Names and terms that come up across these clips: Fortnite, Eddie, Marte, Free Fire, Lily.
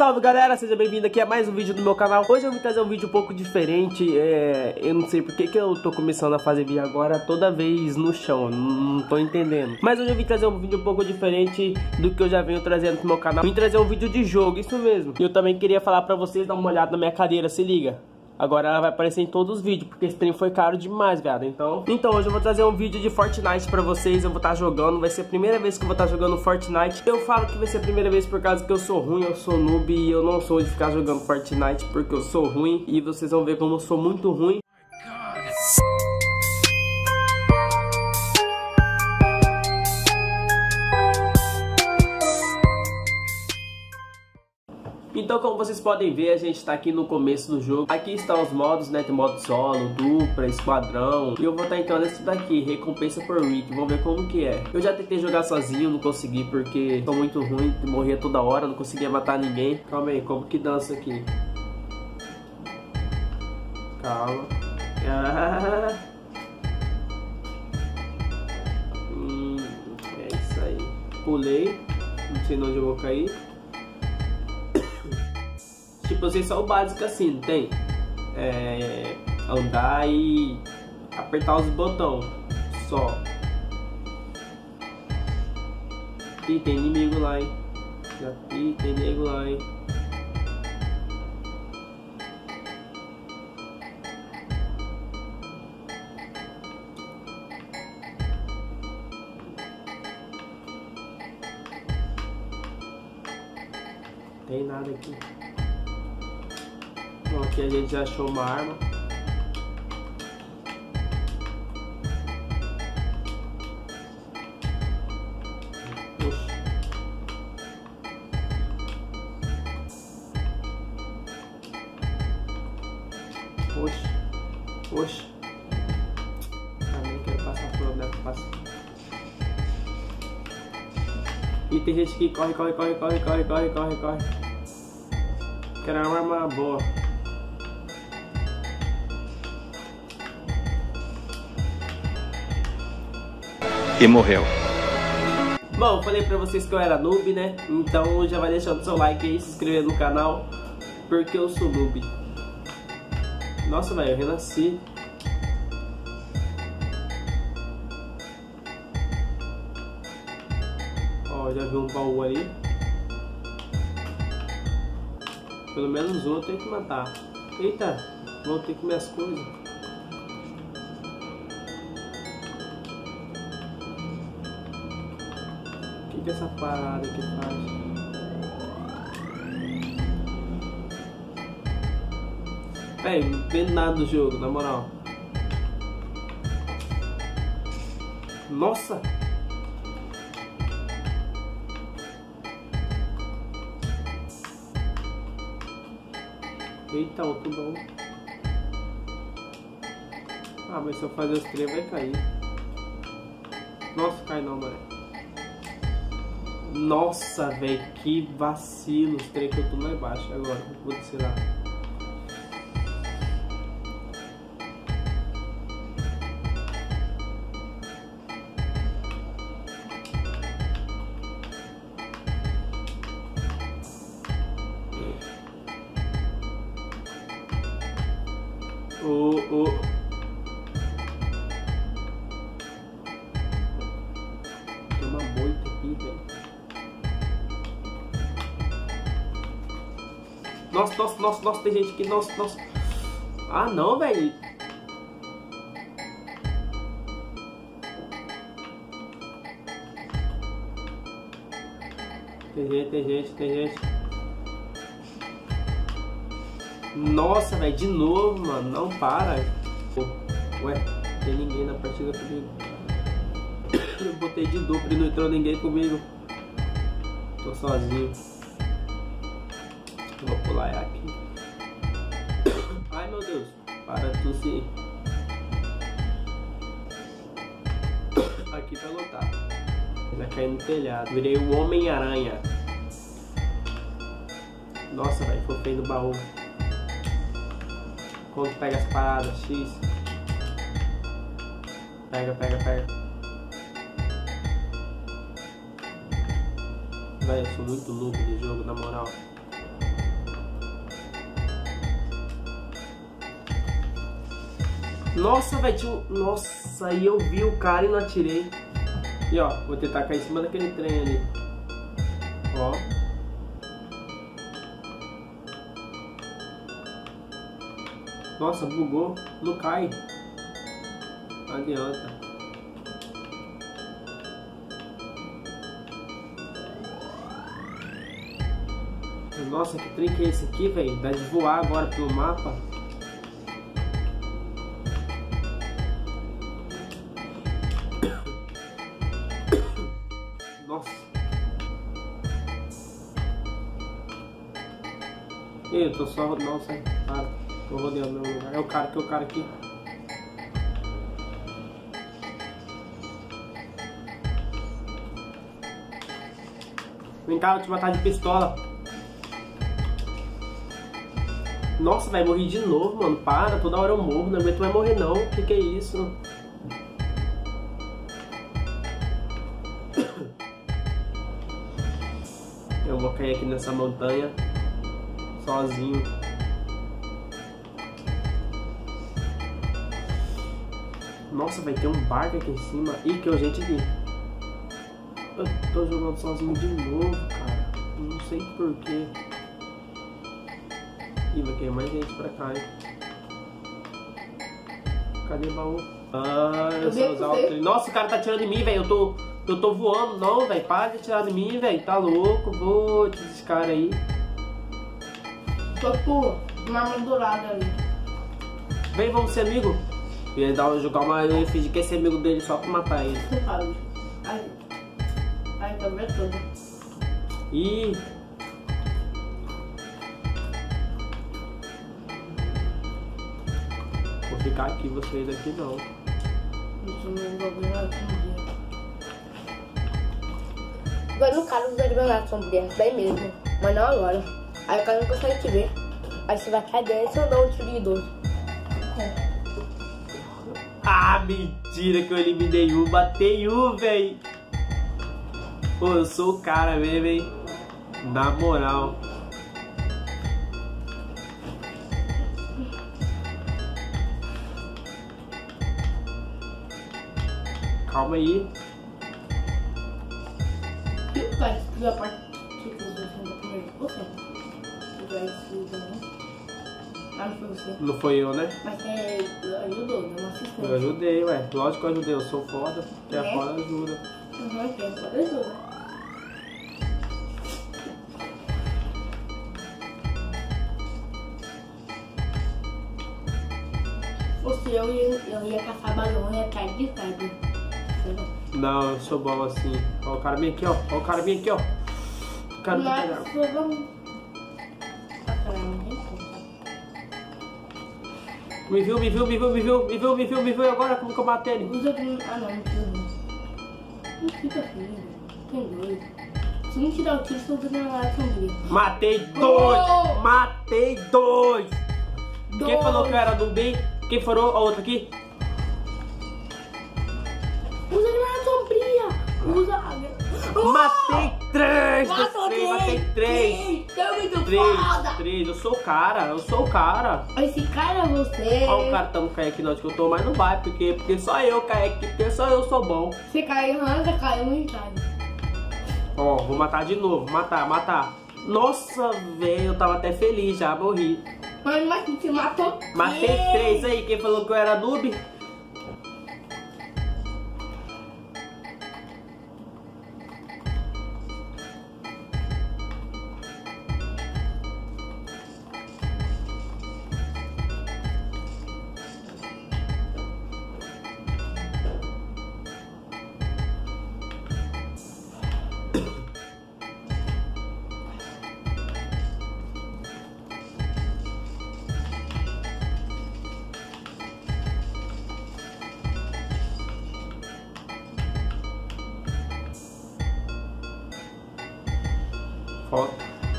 Salve galera, seja bem-vindo aqui a mais um vídeo do meu canal. Hoje eu vim trazer um vídeo um pouco diferente, eu não sei porque que eu tô começando a fazer vídeo agora toda vez no chão, não tô entendendo. Mas hoje eu vim trazer um vídeo um pouco diferente do que eu já venho trazendo pro meu canal. Vim trazer um vídeo de jogo, isso mesmo. E eu também queria falar pra vocês, dar uma olhada na minha cadeira, se liga. Agora ela vai aparecer em todos os vídeos, porque esse trem foi caro demais, viado. Então hoje eu vou trazer um vídeo de Fortnite pra vocês. Eu vou estar jogando, vai ser a primeira vez que eu vou estar jogando Fortnite. Eu falo que vai ser a primeira vez por causa que eu sou ruim, eu sou noob. E eu não sou de ficar jogando Fortnite porque eu sou ruim. E vocês vão ver como eu sou muito ruim. Então, como vocês podem ver, a gente tá aqui no começo do jogo. Aqui estão os modos, né? Tem modo solo, dupla, esquadrão. E eu vou estar entrando nesse daqui, recompensa por Rick. Vamos ver como que é. Eu já tentei jogar sozinho, não consegui porque tô muito ruim. Morria toda hora, não conseguia matar ninguém. Calma aí, como que dança aqui? Calma. É isso aí. Pulei. Não sei onde eu vou cair. Tipo, eu sei só o básico assim, não tem? Andar e apertar os botões. Só. Ih, tem inimigo lá, hein? Ih, tem nego lá, hein? Não tem nada aqui. Bom, aqui a gente já achou uma arma. Puxa. Puxa. Puxa. Também quero passar por onde é que passa. E tem gente que corre, corre, corre, corre, corre, corre, corre, corre. Quero uma arma boa. E morreu. Bom, eu falei pra vocês que eu era noob, né? Então já vai deixando seu like aí, se inscrever no canal, porque eu sou noob. Nossa, velho, eu renasci. Ó, já vi um baú ali. Pelo menos um eu tenho que matar. Eita, voltei com minhas coisas. O que essa parada que faz? Véi, não tem nada do jogo, na moral. Nossa! Eita, outro bom. Ah, mas se eu fazer os três vai cair. Nossa, cai não, mano. Nossa, velho, que vacilo. Os três que eu tô lá embaixo agora. Vou descer lá. Oh. Tem uma boita aqui, velho. Nossa, nossa, nossa, nossa, tem gente aqui, nossa, nossa. Ah, não, velho. Tem gente. Nossa, velho, de novo, mano, não para. Ué, tem ninguém na partida comigo. Eu botei de duplo e não entrou ninguém comigo. Tô sozinho. Vou pular aqui. Ai, meu Deus. Para de tossir. Aqui pra lutar. Já caí no telhado. Virei o Homem-Aranha. Nossa, velho. Foi feio no baú. Quando pega as paradas, X. Pega. Velho, eu sou muito louco de jogo, na moral. Nossa, velho, tinha um... Nossa, e eu vi o cara e não atirei. E ó, vou tentar cair em cima daquele trem ali. Ó. Nossa, bugou. Não cai. Não adianta. Nossa, que trem que é esse aqui, velho? Dá de voar agora pelo mapa. Nossa. Ei, eu tô só rodando, não, sai. Ah, tô rodeando meu lugar. É o cara aqui. Vem cá, vou te matar de pistola. Nossa, vai morrer de novo, mano. Para, toda hora eu morro. Não aguento mais morrer, não. O que que é isso? Eu vou cair aqui nessa montanha sozinho. Nossa, vai ter um barco aqui em cima. Ih, que urgente aqui. Eu tô jogando sozinho de novo, cara. Não sei porquê. Ih, vai ter mais gente pra cá, hein? Cadê o baú? Ah, eu sei usar o trem. Nossa, o cara tá atirando em mim, velho. Eu tô voando, não, velho. Para de atirar em mim, velho. Tá louco, vou esses caras aí. Tô por uma mandurada ali. Vem, vamos ser amigo. E ele dá jogar uma. Eu fingi que é ser amigo dele só pra matar ele. Ai, tá vendo tudo. Ih. Ficar aqui, vocês aqui não. Agora no caso dos advogados são dentro daí mesmo, mas não agora. Aí o cara não consegue te ver. Aí você vai cair dentro ou dá um tiro de 12. Ah, mentira que eu eliminei um, batei um, véi. Pô, eu sou o cara mesmo, hein? Na moral. Calma aí. Não foi eu, né? Mas você ajudou, não assistiu. Eu ajudei, ué. Lógico que eu ajudei, eu sou foda. Porque a foda ajuda. Ou se eu ia caçar balão, ia cair de tarde. Não, eu sou bom assim. Ó, o cara vem aqui, ó. Ó, o cara vem aqui, ó. O cara não pega. Me viu agora como que eu bato ele? Ah, não, não fica feio. Tem doido. Se não tirar o tiro, estou dando uma lata sombria. Matei dois! Quem falou que eu era do bem? Quem falou a outra aqui? Matei três! Matei três! Eu sou o cara! Esse cara é você! Olha o cartão cair aqui na onde que eu tô, mas não vai, porque só eu caí aqui, porque só eu sou bom. Você caiu, arranca, caiu no entalho. Ó, vou matar de novo, matar. Nossa, velho, eu tava até feliz já, morri. Mano, mas você matou três! Matei três aí, quem falou que eu era noob?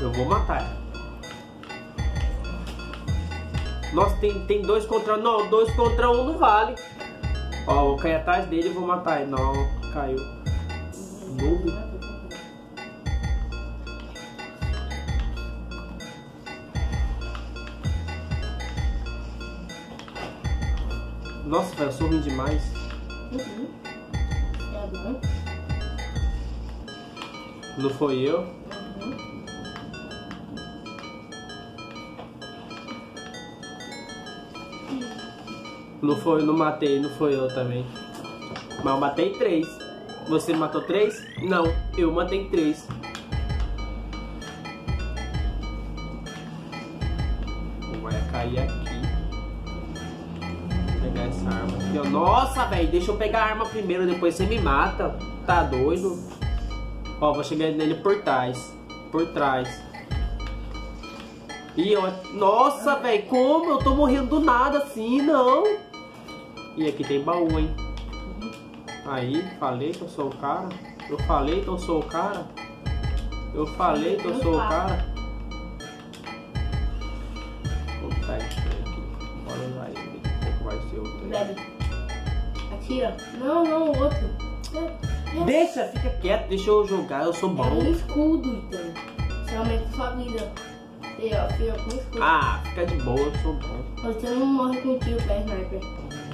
Eu vou matar. Nossa, tem dois contra um. Não, dois contra um não vale. Ó, vou cair atrás dele e vou matar ele. Não, caiu. Noob. Nossa, cara, eu sou ruim demais. Uhum. É bom. Não foi eu? Uhum. Não foi, não matei, não foi eu também. Mas eu matei 3. Você matou 3? Não, eu matei 3. Vai cair aqui. Vou pegar essa arma aqui. Nossa, velho, deixa eu pegar a arma primeiro, depois você me mata. Tá doido? Ó, vou chegar nele por trás. Por trás. E eu... Nossa, velho, como? Eu tô morrendo do nada assim, não. E aqui tem baú, hein? Aí, falei que eu sou o cara. Eu falei que eu sou o cara. Eu falei que eu sou o cara. Vou botar isso aqui. Bora usar ele. Como vai ser o outro? Bebe. Atira. Não, não, o outro. Deixa, fica quieto. Deixa eu jogar, eu sou bom. É um escudo, então. Você aumenta sua vida. E, ó, filho, com escudo. Ah, fica de boa, eu sou bom. Você não morre com tiro, pé, sniper.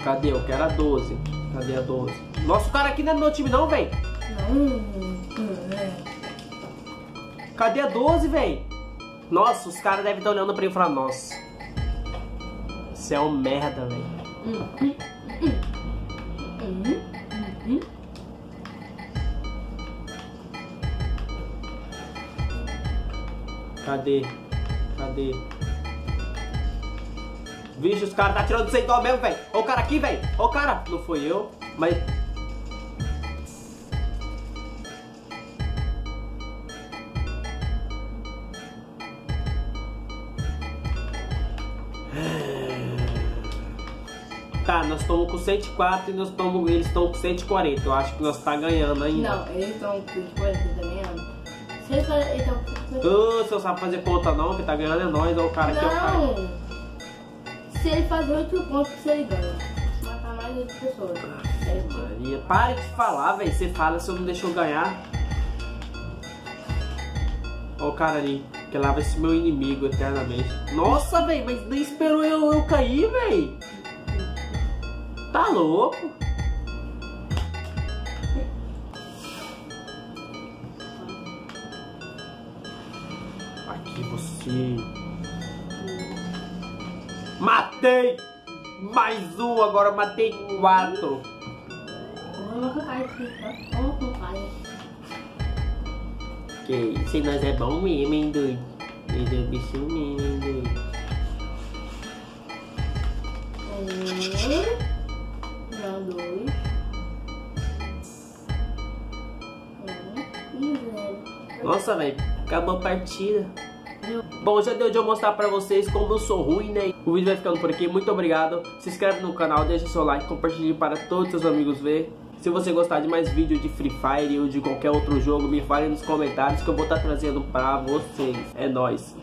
Cadê? Eu quero a 12. Cadê a 12? Nossa, o cara aqui não é do meu time não, velho. Não. Cadê a 12, velho? Nossa, os caras devem estar olhando pra ele e falar, nossa, você é um merda, velho. Cadê? Cadê? Vixe, os caras tá tirando sem dó mesmo, velho. Ó o cara aqui, velho. Ó o cara. Não foi eu, mas... Tá, nós estamos com 104 e nós estamos, eles estão com 140. Eu acho que nós tá ganhando ainda. Não, eles estão com 140 também. Você não sabe fazer conta não, que tá ganhando é nós. Ó o cara aqui, ó o cara. Se ele fazer 8 pontos, você ele ganha. Se matar mais 8 pessoas. Maria, para de falar, velho. Você fala se eu não deixou ganhar. Ó o cara ali, que lá vai ser meu inimigo eternamente. Nossa, velho, mas nem esperou eu cair, velho. Tá louco? Aqui você... Matei! Mais um, agora matei 4. Que se nós é bom mesmo, hein, doido? Ele é bicho mesmo, hein, doido? Um, dois. Um, zero. Nossa, velho, acabou a partida. Bom, já deu de eu mostrar pra vocês como eu sou ruim, né? O vídeo vai ficando por aqui, muito obrigado. Se inscreve no canal, deixa seu like, compartilhe para todos seus amigos ver. Se você gostar de mais vídeos de Free Fire ou de qualquer outro jogo, me fale nos comentários que eu vou estar trazendo pra vocês. É nóis!